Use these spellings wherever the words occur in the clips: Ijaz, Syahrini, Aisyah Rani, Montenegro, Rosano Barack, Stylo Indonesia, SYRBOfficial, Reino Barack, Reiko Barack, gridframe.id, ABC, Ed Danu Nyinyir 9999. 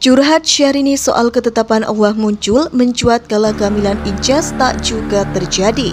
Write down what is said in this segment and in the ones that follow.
Curhat Syahrini soal ketetapan Allah muncul mencuat kala kehamilan Ijaz tak juga terjadi.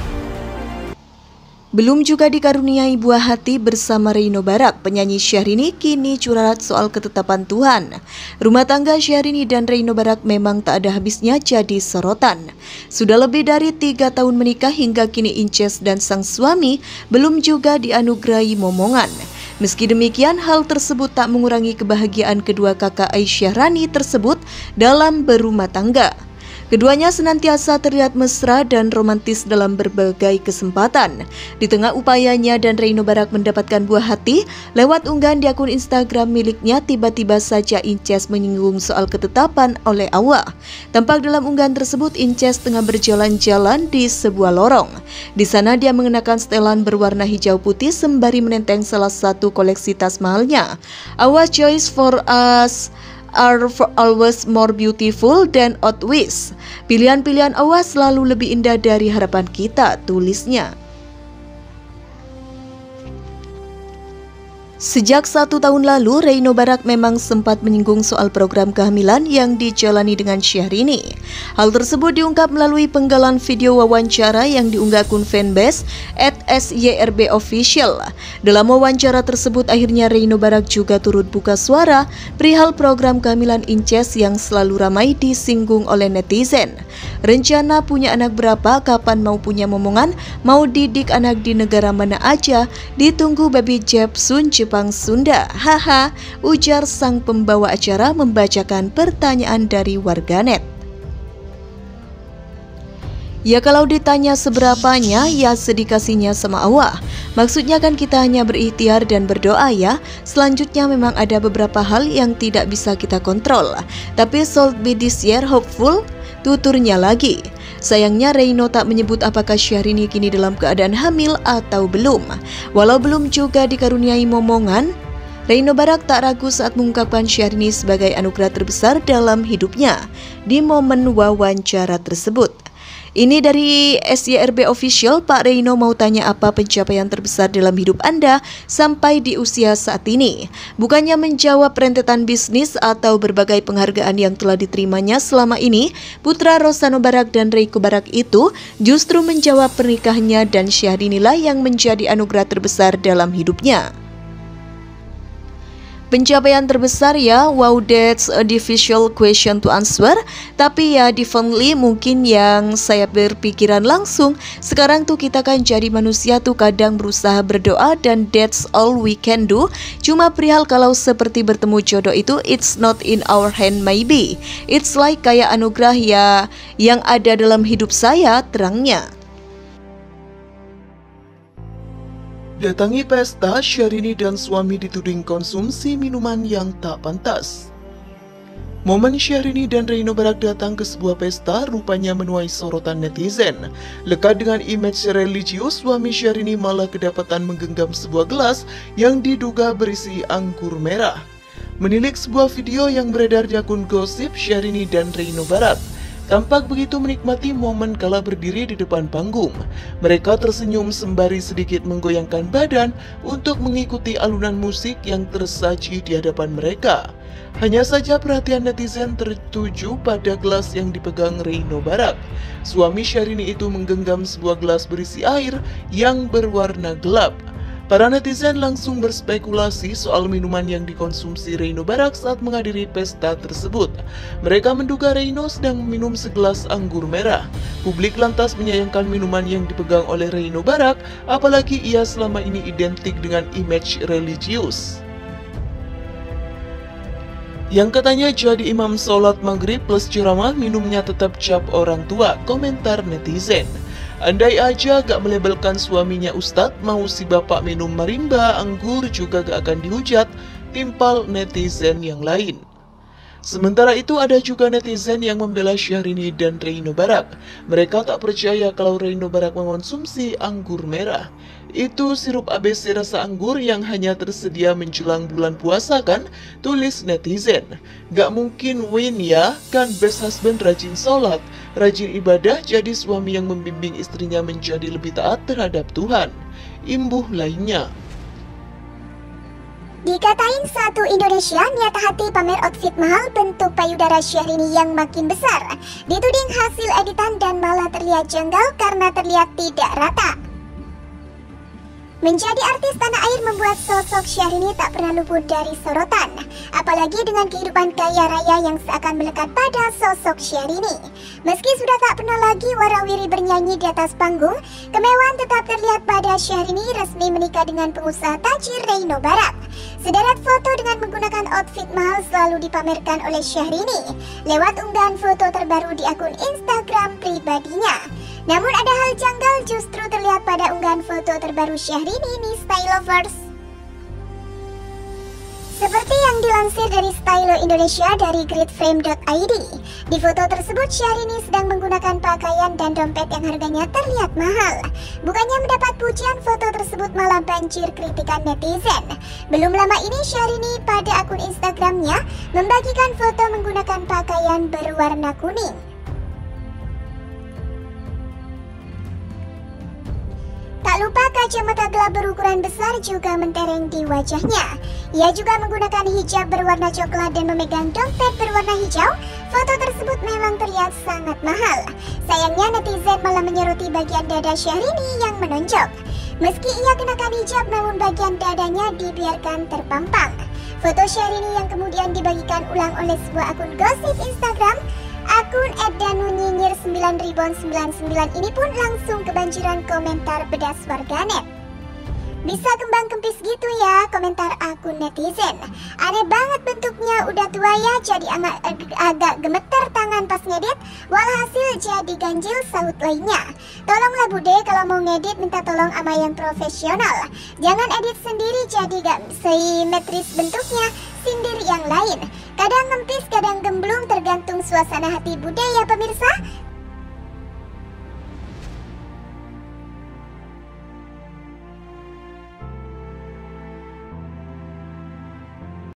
Belum juga dikaruniai buah hati bersama Reino Barack, penyanyi Syahrini kini curhat soal ketetapan Tuhan. Rumah tangga Syahrini dan Reino Barack memang tak ada habisnya jadi sorotan. Sudah lebih dari 3 tahun menikah hingga kini Ijaz dan sang suami belum juga dianugerahi momongan. Meski demikian, hal tersebut tak mengurangi kebahagiaan kedua kakak Aisyah Rani tersebut dalam berumah tangga. Keduanya senantiasa terlihat mesra dan romantis dalam berbagai kesempatan. Di tengah upayanya dan Reino Barack mendapatkan buah hati, lewat unggahan di akun Instagram miliknya, tiba-tiba saja Ijaz menyinggung soal ketetapan oleh Allah. Tampak dalam unggahan tersebut, Ijaz tengah berjalan-jalan di sebuah lorong. Di sana dia mengenakan setelan berwarna hijau putih sembari menenteng salah satu koleksi tas mahalnya. Our choice for us are always more beautiful than our wish. Pilihan-pilihan Allah selalu lebih indah dari harapan kita, tulisnya. Sejak 1 tahun lalu, Reino Barack memang sempat menyinggung soal program kehamilan yang dijalani dengan Syahrini. Hal tersebut diungkap melalui penggalan video wawancara yang diunggah akun fanbase @SYRBOfficial. Dalam wawancara tersebut, akhirnya Reino Barack juga turut buka suara perihal program kehamilan Ijaz yang selalu ramai disinggung oleh netizen. Rencana punya anak berapa, kapan mau punya momongan, mau didik anak di negara mana aja, ditunggu baby Jepsun Jepang Sunda, haha, ujar sang pembawa acara membacakan pertanyaan dari warganet. Ya kalau ditanya seberapanya, ya sedikasinya sama Allah. Maksudnya kan kita hanya berikhtiar dan berdoa ya. Selanjutnya memang ada beberapa hal yang tidak bisa kita kontrol. Tapi should be this year hopeful, tuturnya lagi. Sayangnya Reino tak menyebut apakah Syahrini kini dalam keadaan hamil atau belum. Walau belum juga dikaruniai momongan, Reino Barack tak ragu saat mengungkapkan Syahrini sebagai anugerah terbesar dalam hidupnya di momen wawancara tersebut. Ini dari SYRBOfficial, Pak Reino mau tanya apa pencapaian terbesar dalam hidup Anda sampai di usia saat ini. Bukannya menjawab rentetan bisnis atau berbagai penghargaan yang telah diterimanya selama ini, putra Rosano Barack dan Reiko Barack itu justru menjawab pernikahannya dan Syahrini lah yang menjadi anugerah terbesar dalam hidupnya. Pencapaian terbesar ya, wow, that's a difficult question to answer. Tapi ya definitely mungkin yang saya berpikiran langsung, sekarang tuh kita kan jadi manusia tuh kadang berusaha berdoa dan that's all we can do. Cuma perihal kalau seperti bertemu jodoh itu, it's not in our hand maybe. It's like kayak anugerah ya yang ada dalam hidup saya, terangnya. Datangi pesta, Syahrini dan suami dituding konsumsi minuman yang tak pantas. Momen Syahrini dan Reino Barack datang ke sebuah pesta rupanya menuai sorotan netizen. Lekat dengan image religius, suami Syahrini malah kedapatan menggenggam sebuah gelas yang diduga berisi anggur merah. Menilik sebuah video yang beredar di akun gosip, Syahrini dan Reino Barack tampak begitu menikmati momen kala berdiri di depan panggung. Mereka tersenyum sembari sedikit menggoyangkan badan untuk mengikuti alunan musik yang tersaji di hadapan mereka. Hanya saja perhatian netizen tertuju pada gelas yang dipegang Reino Barack. Suami Syahrini itu menggenggam sebuah gelas berisi air yang berwarna gelap. Para netizen langsung berspekulasi soal minuman yang dikonsumsi Reino Barack saat menghadiri pesta tersebut. Mereka menduga Reino sedang minum segelas anggur merah. Publik lantas menyayangkan minuman yang dipegang oleh Reino Barack, apalagi ia selama ini identik dengan image religius. yang katanya jadi imam sholat maghrib plus ceramah minumnya tetap cap orang tua. Komentar netizen, andai aja gak melebelkan suaminya ustadz, mau si bapak minum marimba, anggur juga gak akan dihujat, timpal netizen yang lain. Sementara itu ada juga netizen yang membela Syahrini dan Reino Barack. Mereka tak percaya kalau Reino Barack mengonsumsi anggur merah. Itu sirup ABC rasa anggur yang hanya tersedia menjelang bulan puasa kan? Tulis netizen. Gak mungkin win ya, kan best husband rajin sholat, rajin ibadah, jadi suami yang membimbing istrinya menjadi lebih taat terhadap Tuhan. Imbuh lainnya. Dikatain satu Indonesia, niat hati pamer outfit mahal bentuk payudara Syahrini yang makin besar. Dituding hasil editan dan malah terlihat janggal karena terlihat tidak rata. Menjadi artis tanah air membuat sosok Syahrini tak pernah luput dari sorotan. Apalagi dengan kehidupan kaya raya yang seakan melekat pada sosok Syahrini. Meski sudah tak pernah lagi warawiri bernyanyi di atas panggung, kemewahan tetap terlihat pada Syahrini resmi menikah dengan pengusaha tajir Reino Barack. Sederet foto dengan menggunakan outfit mahal selalu dipamerkan oleh Syahrini lewat unggahan foto terbaru di akun Instagram pribadinya. Namun ada hal janggal justru terlihat pada unggahan foto terbaru Syahrini di Stylovers. Seperti yang dilansir dari Stylo Indonesia dari gridframe.id, di foto tersebut Syahrini sedang menggunakan pakaian dan dompet yang harganya terlihat mahal. Bukannya mendapat pujian, foto tersebut malah banjir kritikan netizen. Belum lama ini Syahrini pada akun Instagramnya membagikan foto menggunakan pakaian berwarna kuning. Tak lupa kacamata gelap berukuran besar juga mentereng di wajahnya. Ia juga menggunakan hijab berwarna coklat dan memegang dompet berwarna hijau. Foto tersebut memang terlihat sangat mahal. Sayangnya netizen malah menyoroti bagian dada Syahrini yang menonjol. Meski ia kenakan hijab, namun bagian dadanya dibiarkan terpampang. Foto Syahrini yang kemudian dibagikan ulang oleh sebuah akun gosip Instagram, akun Ed Danu Nyinyir 9999 ini pun langsung kebanjiran komentar pedas warganet. Bisa kembang kempis gitu ya, komentar akun netizen. Aneh banget bentuknya, udah tua ya, jadi agak gemeter tangan pas ngedit, walhasil jadi ganjil, saut lainnya. Tolonglah bude, kalau mau ngedit minta tolong sama yang profesional. Jangan edit sendiri jadi gak simetris bentuknya, sindir yang lain. Kadang ngempis, kadang gemblung, tergantung suasana hati budaya pemirsa.